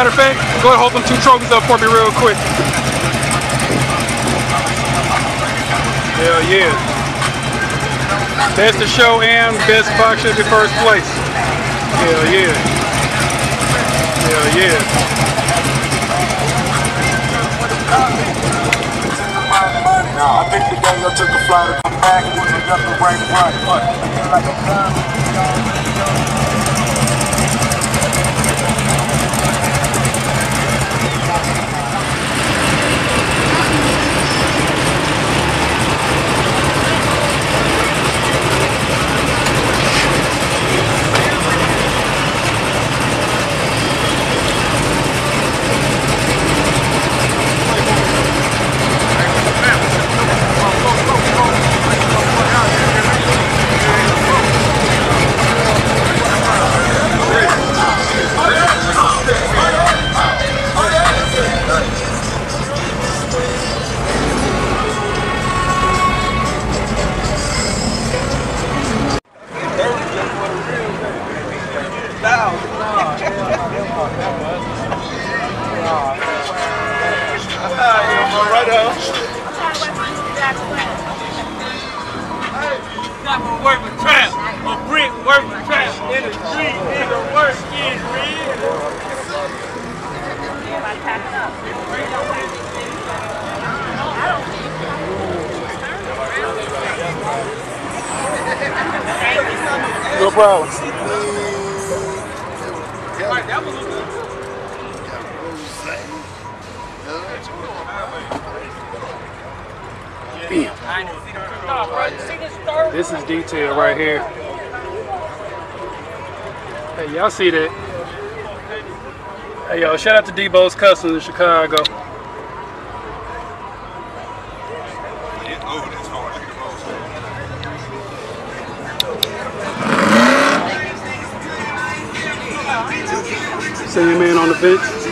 Matter of fact, go ahead and hold them two trophies up for me real quick. Hell yeah. That's the show and best box should be first place. Hell yeah. Hell yeah. I think the gang took a flyer to come back and we got the right one. No problem. This is detail right here. Hey, y'all see that? Hey, yo, shout out to Debo's Customs in Chicago. Same man on the bench.